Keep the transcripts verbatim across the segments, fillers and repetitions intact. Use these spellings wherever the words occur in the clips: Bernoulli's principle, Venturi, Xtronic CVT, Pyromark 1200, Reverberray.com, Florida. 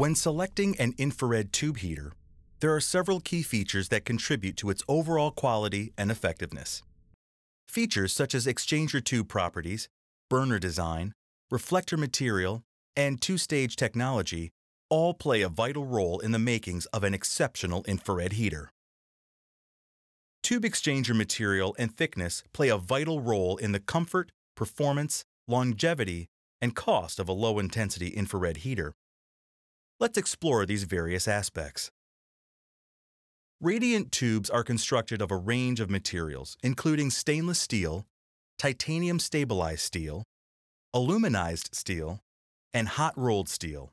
When selecting an infrared tube heater, there are several key features that contribute to its overall quality and effectiveness. Features such as exchanger tube properties, burner design, reflector material, and two-stage technology all play a vital role in the makings of an exceptional infrared heater. Tube exchanger material and thickness play a vital role in the comfort, performance, longevity, and cost of a low-intensity infrared heater. Let's explore these various aspects. Radiant tubes are constructed of a range of materials, including stainless steel, titanium stabilized steel, aluminized steel, and hot-rolled steel.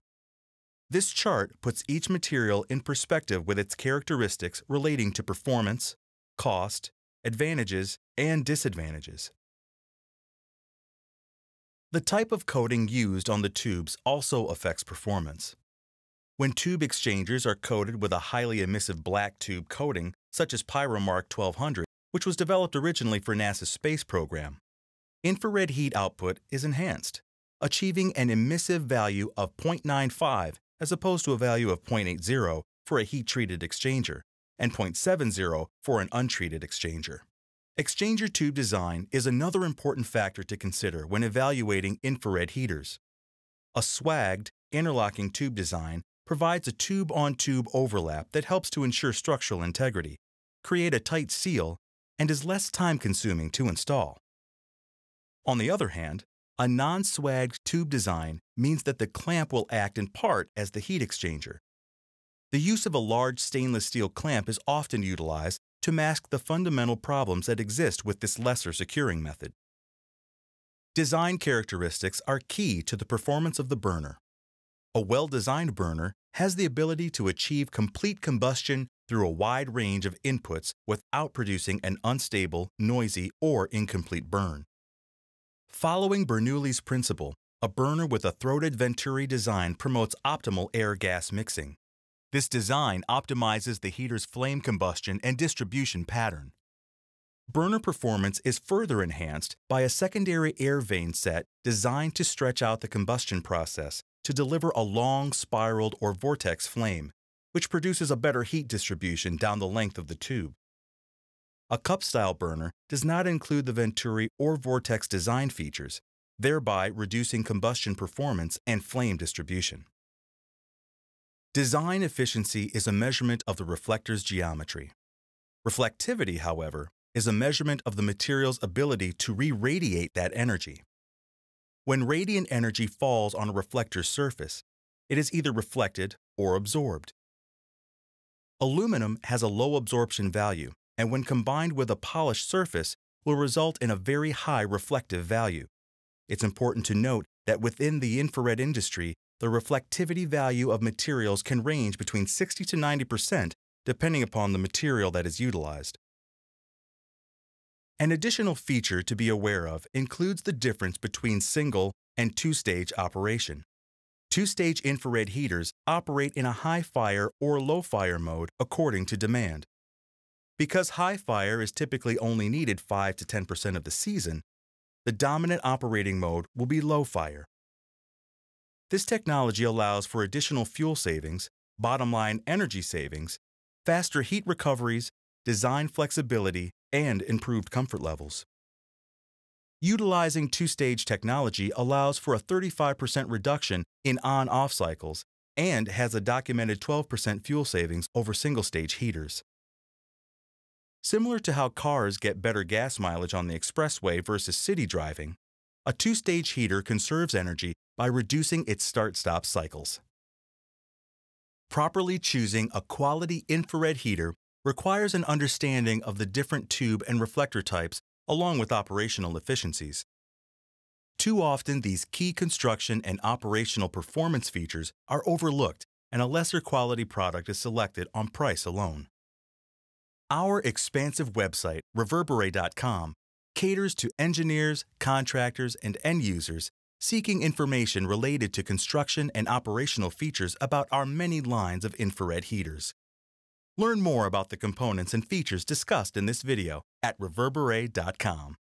This chart puts each material in perspective with its characteristics relating to performance, cost, advantages, and disadvantages. The type of coating used on the tubes also affects performance. When tube exchangers are coated with a highly emissive black tube coating, such as Pyromark twelve hundred, which was developed originally for NASA's space program, infrared heat output is enhanced, achieving an emissive value of zero point nine five as opposed to a value of zero point eight zero for a heat-treated exchanger and zero point seven zero for an untreated exchanger. Exchanger tube design is another important factor to consider when evaluating infrared heaters. A swagged, interlocking tube design provides a tube-on-tube overlap that helps to ensure structural integrity, create a tight seal, and is less time-consuming to install. On the other hand, a non-swagged tube design means that the clamp will act in part as the heat exchanger. The use of a large stainless steel clamp is often utilized to mask the fundamental problems that exist with this lesser securing method. Design characteristics are key to the performance of the burner. A well-designed burner has the ability to achieve complete combustion through a wide range of inputs without producing an unstable, noisy, or incomplete burn. Following Bernoulli's principle, a burner with a throated Venturi design promotes optimal air-gas mixing. This design optimizes the heater's flame combustion and distribution pattern. Burner performance is further enhanced by a secondary air vane set designed to stretch out the combustion process to deliver a long, spiraled or vortex flame, which produces a better heat distribution down the length of the tube. A cup-style burner does not include the Venturi or vortex design features, thereby reducing combustion performance and flame distribution. Design efficiency is a measurement of the reflector's geometry. Reflectivity, however, is a measurement of the material's ability to re-radiate that energy. When radiant energy falls on a reflector's surface, it is either reflected or absorbed. Aluminum has a low absorption value, and when combined with a polished surface, will result in a very high reflective value. It's important to note that within the infrared industry, the reflectivity value of materials can range between sixty to ninety percent depending upon the material that is utilized. An additional feature to be aware of includes the difference between single and two-stage operation. Two-stage infrared heaters operate in a high fire or low fire mode according to demand. Because high fire is typically only needed five to ten percent of the season, the dominant operating mode will be low fire. This technology allows for additional fuel savings, bottom-line energy savings, faster heat recoveries, design flexibility, and improved comfort levels. Utilizing two-stage technology allows for a thirty-five percent reduction in on-off cycles and has a documented twelve percent fuel savings over single-stage heaters. Similar to how cars get better gas mileage on the expressway versus city driving, a two-stage heater conserves energy by reducing its start-stop cycles. Properly choosing a quality infrared heater requires an understanding of the different tube and reflector types along with operational efficiencies. Too often, these key construction and operational performance features are overlooked and a lesser quality product is selected on price alone. Our expansive website, Reverberray dot com, caters to engineers, contractors, and end users seeking information related to construction and operational features about our many lines of infrared heaters. Learn more about the components and features discussed in this video at Reverberray dot com.